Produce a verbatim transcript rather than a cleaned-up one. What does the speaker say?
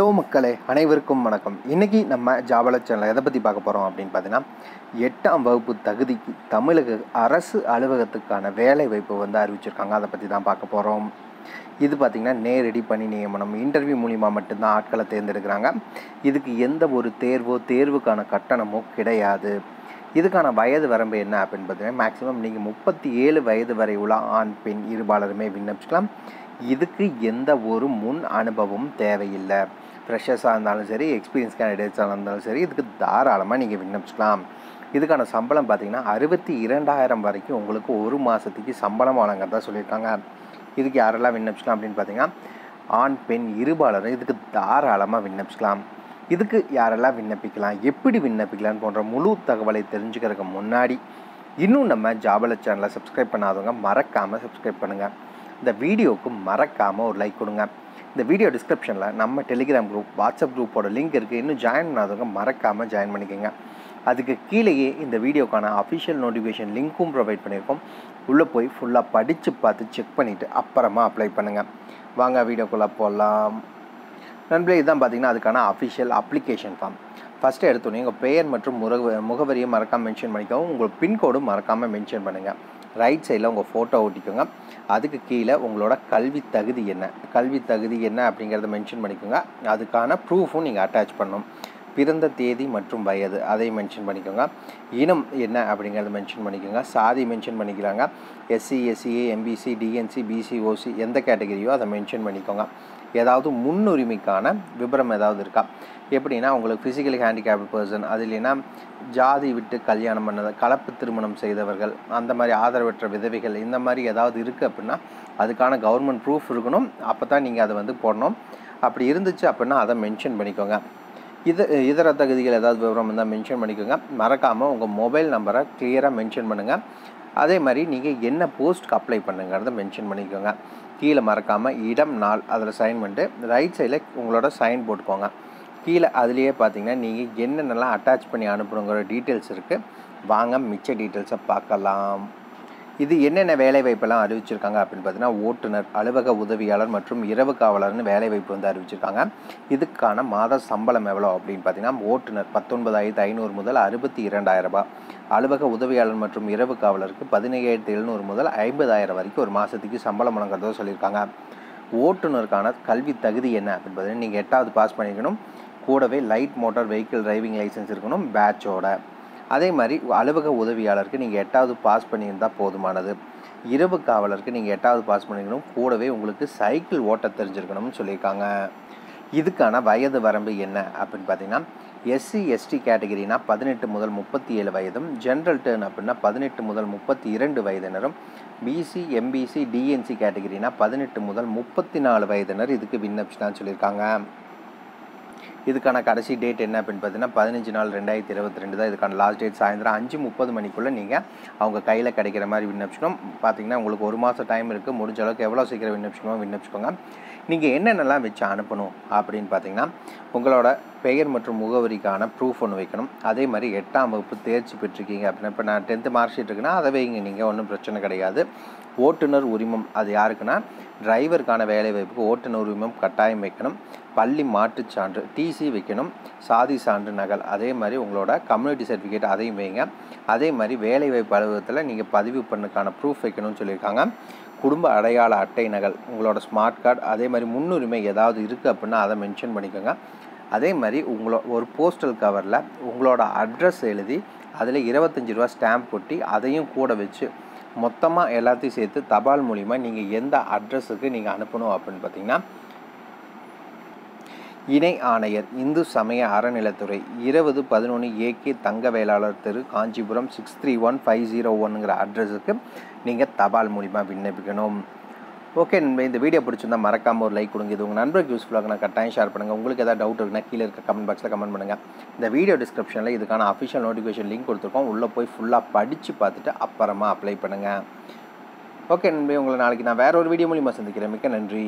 Hello மக்களே, அனைவருக்கும் வணக்கம். இன்றைக்கி நம்ம ஜாபல சேனலில் எதை பற்றி பார்க்க போகிறோம் அப்படின்னு பார்த்தீங்கன்னா, எட்டாம் வகுப்பு தகுதிக்கு தமிழக அரசு அலுவலகத்துக்கான வேலை வாய்ப்பு வந்து அறிவிச்சிருக்காங்க. அதை பற்றி தான் பார்க்க போகிறோம். இது பார்த்திங்கன்னா நேரடி பணி நியமனம், இன்டர்வியூ மூலிமா மட்டும்தான் ஆட்களை தேர்ந்தெடுக்கிறாங்க. இதுக்கு எந்த ஒரு தேர்வோ தேர்வுக்கான கட்டணமோ கிடையாது. இதுக்கான வயது வரம்பு என்ன அப்படின்னு பார்த்தீங்கன்னா, மேக்ஸிமம் நீங்கள் முப்பத்தி ஏழு வயது வரை உள்ள ஆண் பெண் இருபாலருமே விண்ணப்பிச்சுக்கலாம். இதுக்கு எந்த ஒரு முன் அனுபவமும் தேவையில்லை. ஃப்ரெஷர்ஸாக இருந்தாலும் சரி, எக்ஸ்பீரியன்ஸ் கேண்டிடேட்ஸாக இருந்தாலும் சரி, இதுக்கு தாராளமாக நீங்கள் விண்ணப்பிச்சுக்கலாம். இதுக்கான சம்பளம் பார்த்திங்கன்னா அறுபத்தி இரண்டாயிரம் வரைக்கும் உங்களுக்கு ஒரு மாதத்துக்கு சம்பளம் வழங்குறதா சொல்லியிருக்காங்க. இதுக்கு யாரெல்லாம் விண்ணப்பிச்சுக்கலாம் அப்படின்னு பார்த்தீங்கன்னா, ஆண் பெண் இருபாலரும் இதுக்கு தாராளமாக விண்ணப்பிச்சுக்கலாம். இதுக்கு யாரெல்லாம் விண்ணப்பிக்கலாம், எப்படி விண்ணப்பிக்கலாம் போன்ற முழு தகவலை தெரிஞ்சுக்கிறதுக்கு முன்னாடி, இன்னும் நம்ம ஜாபல சேனலை சப்ஸ்கிரைப் பண்ணாதவங்க மறக்காமல் சப்ஸ்கிரைப் பண்ணுங்கள். இந்த வீடியோவுக்கு மறக்காமல் ஒரு லைக் கொடுங்க. இந்த வீடியோ டிஸ்கிரிப்ஷனில் நம்ம டெலிகிராம் குரூப், வாட்ஸ்அப் குரூப்போட லிங்க் இருக்குது. இன்னும் ஜாயின் பண்ணாதவங்க மறக்காமல் ஜாயின் பண்ணிக்கோங்க. அதுக்கு கீழேயே இந்த வீடியோக்கான அஃபிஷியல் நோட்டிஃபிகேஷன் லிங்க்கும் ப்ரொவைட் பண்ணியிருக்கோம். உள்ளே போய் ஃபுல்லாக படித்து பார்த்து செக் பண்ணிவிட்டு அப்புறமா அப்ளை பண்ணுங்கள். வாங்க வீடியோக்குள்ளே போகலாம் நண்பர்களே. இதுதான் பார்த்திங்கன்னா அதுக்கான அஃபிஷியல் அப்ளிகேஷன் ஃபார்ம். ஃபஸ்ட்டு எடுத்தோன்னே உங்கள் பெயர் மற்றும் முகவரியை மறக்காமல் மென்ஷன் பண்ணிக்கவும். உங்கள் பின்கோடும் மறக்காமல் மென்ஷன் பண்ணுங்கள். ரைட் சைடில் உங்கள் ஃபோட்டோ ஒட்டிக்கோங்க. அதுக்கு கீழே உங்களோட கல்வி தகுதி என்ன, கல்வி தகுதி என்ன அப்படிங்கிறத மென்ஷன் பண்ணிக்கோங்க. அதுக்கான ப்ரூஃபும் நீங்கள் அட்டாச் பண்ணணும். பிறந்த தேதி மற்றும் வயது அதையும் மென்ஷன் பண்ணிக்கோங்க. இனம் என்ன அப்படிங்கிறத மென்ஷன் பண்ணிக்கோங்க. சாதி மென்ஷன் பண்ணிக்கிறாங்க. SC, SCA, MBC, DNC, BC, OC எந்த கேட்டகரியோ அதை மென்ஷன் பண்ணிக்கோங்க. ஏதாவது முன்னுரிமைக்கான விபரம் ஏதாவது இருக்கா எப்படின்னா, உங்களுக்கு ஃபிசிக்கலி ஹேண்டிகேப்டு பர்சன், அது இல்லைன்னா ஜாதி விட்டு கல்யாணம் பண்ணது, கலப்பு திருமணம் செய்தவர்கள், அந்த மாதிரி ஆதரவற்ற விதவைகள், இந்த மாதிரி ஏதாவது இருக்குது அப்படின்னா அதுக்கான கவர்மெண்ட் ப்ரூஃப் இருக்கணும். அப்போ தான் நீங்கள் அதை வந்து போடணும். அப்படி இருந்துச்சு அப்படின்னா அதை மென்ஷன் பண்ணிக்கோங்க. இது இதர தகுதிகள் ஏதாவது விவரம் இருந்தால் மென்ஷன் பண்ணிக்கோங்க. மறக்காமல் உங்கள் மொபைல் நம்பரை கிளியராக மென்ஷன் பண்ணுங்கள். அதே மாதிரி நீங்கள் என்ன போஸ்ட்டுக்கு அப்ளை பண்ணுங்கிறத மென்ஷன் பண்ணிக்கோங்க. கீழே மறக்காமல் இடம், நாள் அதில் சைன் பண்ணிட்டு ரைட் சைடில் உங்களோட சைன் போட்டுக்கோங்க. கீழே அதுலேயே பார்த்தீங்கன்னா நீங்கள் என்னென்னலாம் அட்டாச் பண்ணி அனுப்பணுங்கிற டீட்டெயில்ஸ் இருக்குது. வாங்க மிச்ச டீட்டெயில்ஸை பார்க்கலாம். இது என்னென்ன வேலைவாய்ப்பெல்லாம் அறிவிச்சிருக்காங்க அப்படின்னு பார்த்தீங்கன்னா, ஓட்டுநர், அலுவலக உதவியாளர் மற்றும் இரவு காவலர்னு வேலைவாய்ப்பு வந்து அறிவிச்சிருக்காங்க. இதுக்கான மாத சம்பளம் எவ்வளோ அப்படின்னு பார்த்தீங்கன்னா, ஓட்டுநர் பத்தொன்பதாயிரத்து ஐநூறு முதல் அறுபத்தி இரண்டாயிரம் ரூபாய், அலுவலக உதவியாளர் மற்றும் இரவு காவலருக்கு பதினேழாயிரத்து எழுநூறு முதல் ஐம்பதாயிரம் வரைக்கும் ஒரு மாதத்துக்கு சம்பளம் வழங்குறதோ சொல்லியிருக்காங்க. ஓட்டுநருக்கான கல்வி தகுதி என்ன அப்படின்னு பார்த்தீங்கன்னா, நீங்கள் எட்டாவது பாஸ் பண்ணிக்கணும். கூடவே light motor vehicle driving licence இருக்கணும் பேட்சோட. அதே மாதிரி அலுவலக உதவியாளருக்கு நீங்கள் எட்டாவது பாஸ் பண்ணியிருந்தால் போதுமானது. இரவு காவலருக்கு நீங்கள் எட்டாவது பாஸ் பண்ணிக்கணும். கூடவே உங்களுக்கு சைக்கிள் ஓட்ட தெரிஞ்சிருக்கணும்னு சொல்லியிருக்காங்க. இதுக்கான வயது வரம்பு என்ன அப்படின்னு பார்த்தீங்கன்னா, எஸ்சி எஸ்டி கேட்டகரினா பதினெட்டு முதல் முப்பத்தி ஏழு வயதும், ஜென்ரல் டர்ன் அப்படின்னா பதினெட்டு முதல் முப்பத்தி இரண்டு வயதினரும், பிசி, எம்பிசி, டிஎன்சி கேட்டகரினா பதினெட்டு முதல் முப்பத்தி நாலு வயதினர் இதுக்கு விண்ணப்பிச்சுதான் சொல்லியிருக்காங்க. இதுக்கான கடைசி டேட் என்ன அப்படின்னு பார்த்தீங்கன்னா, பதினஞ்சு நாள் ரெண்டாயிரத்தி இருபத்தி ரெண்டு தான் இதுக்கான லாஸ்ட் டேட். சாயந்தரம் அஞ்சு முப்பது மணிக்குள்ளே நீங்கள் அவங்க கையில் கிடைக்கிற மாதிரி விண்ணப்பிச்சுக்கணும். பார்த்தீங்கன்னா உங்களுக்கு ஒரு மாதம் டைம் இருக்குது. முடிஞ்ச அளவுக்கு எவ்வளோ சீக்கிரம் விண்ணப்பிச்சுக்கணும் விண்ணப்பிச்சுக்கோங்க. நீங்கள் என்னென்னலாம் வச்சு அனுப்பணும் அப்படின்னு பார்த்தீங்கன்னா, உங்களோட பெயர் மற்றும் முகவரிக்கான ப்ரூஃப் ஒன்று வைக்கணும். அதே மாதிரி எட்டாம் வகுப்பு தேர்ச்சி பெற்றிருக்கீங்க அப்படின்னா, இப்போ நான் டென்த்து மார்க் ஷீட் இருக்குன்னா அதை வைங்க, நீங்கள் ஒன்றும் பிரச்சனை கிடையாது. ஓட்டுநர் உரிமம் அது யாருக்குன்னா, டிரைவருக்கான வேலைவாய்ப்புக்கு ஓட்டுநர் உரிமம் கட்டாயம் வைக்கணும். பள்ளி மாட்டுச் சான்று டிசி வைக்கணும். சாதி சான்று நகல், அதே மாதிரி உங்களோட கம்யூனிட்டி சர்டிஃபிகேட் அதையும் வைங்க. அதே மாதிரி வேலைவாய்ப்பு அலுவலகத்தில் நீங்கள் பதிவு பண்ணுக்கான ப்ரூஃப் வைக்கணும்னு சொல்லியிருக்காங்க. குடும்ப அடையாள அட்டை நகல், உங்களோட ஸ்மார்ட் கார்டு, அதே மாதிரி முன்னுரிமை ஏதாவது இருக்குது அப்படின்னா அதை மென்ஷன் பண்ணிக்கோங்க. அதே மாதிரி உங்களோ ஒரு போஸ்டல் கவரில் உங்களோட அட்ரஸ் எழுதி அதில் இருபத்தஞ்சி ரூபா ஸ்டாம்ப் ஒட்டி அதையும் கூட வச்சு மொத்தமாக எல்லாத்தையும் சேர்த்து தபால் மூலிமா நீங்கள் எந்த அட்ரஸுக்கு நீங்கள் அனுப்பணும் அப்படின்னு பார்த்தீங்கன்னா, இணை ஆணையர், இந்து சமய அறநிலைத்துறை, இருபது பதினொன்று ஏகே தங்க வேளாளர் தெரு, Kanchipuram six three one five zero ஒன்னுங்கிற அட்ரஸுக்கு நீங்கள் தபால் மூலிமா விண்ணப்பிக்கணும். ஓகே நண்பர், இந்த வீடியோ பிடிச்சிருந்தால் மறக்காமல் ஒரு லைக் கொடுங்க. இது உங்கள் நண்பருக்கு யூஸ்ஃபுல்லாக நான் கட்டாயம் ஷேர் பண்ணுங்கள். உங்களுக்கு எதாவது டவுட் இருக்குன்னா கீழே இருக்க கமெண்ட் பாக்ஸில் கமெண்ட் பண்ணுங்கள். இந்த வீடியோ டிஸ்கிரிப்ஷனில் இதுக்கான அஃபிஷியல் நோட்டிஃபிகேஷன் லிங்க் கொடுத்துருக்கோம். உள்ளே போய் ஃபுல்லாக படித்து பார்த்துட்டு அப்புறமா அப்ளை பண்ணுங்கள். ஓகே நண்பர், உங்களை நாளைக்கு நான் வேறு ஒரு வீடியோ மூலிமா சந்திக்கிறேன். மிக்க நன்றி.